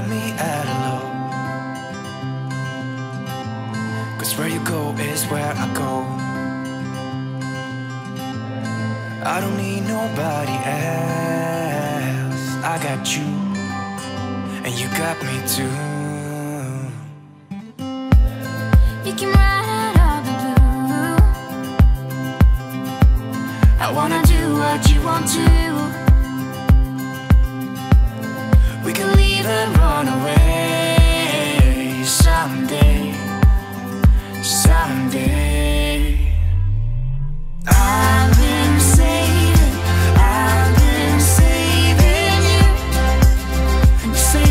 had me at hello. Cause where you go is where I go. I don't need nobody else. I got you, and you got me too. You can ride out of the blue. I wanna do what you want to. We can leave and run away someday, someday. I've been saving you, and you save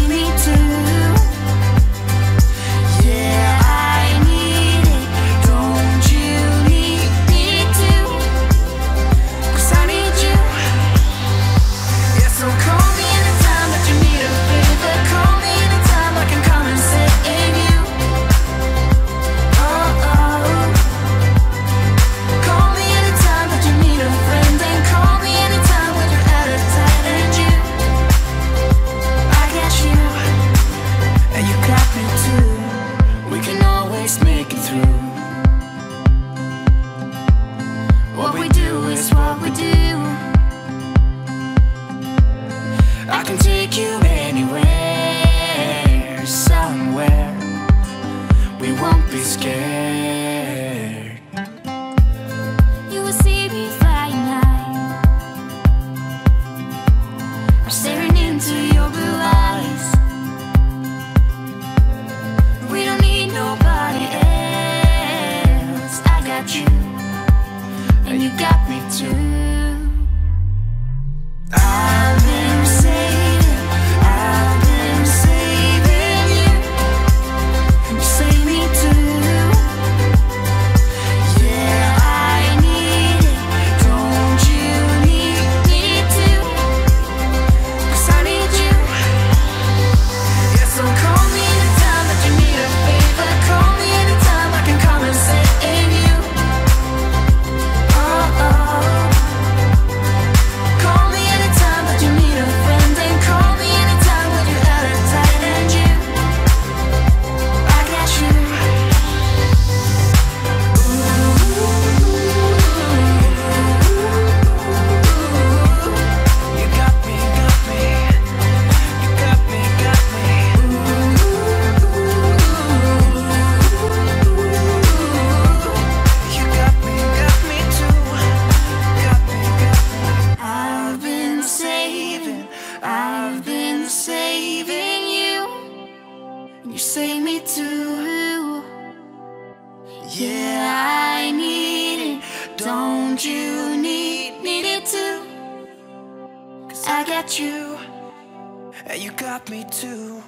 me too. Yeah, I need it, don't you need me too? Cause I need you. Yeah, so call me anytime that you need it. I can take you anywhere, somewhere. We won't be scared. You will see me flying high. I'm staring into your blue eyes. We don't need nobody else. I got you, and you got me too. I've been saved. You save me too. Yeah, I need it. Don't you need it too? Cause I got you, and you got me too.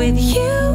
with you.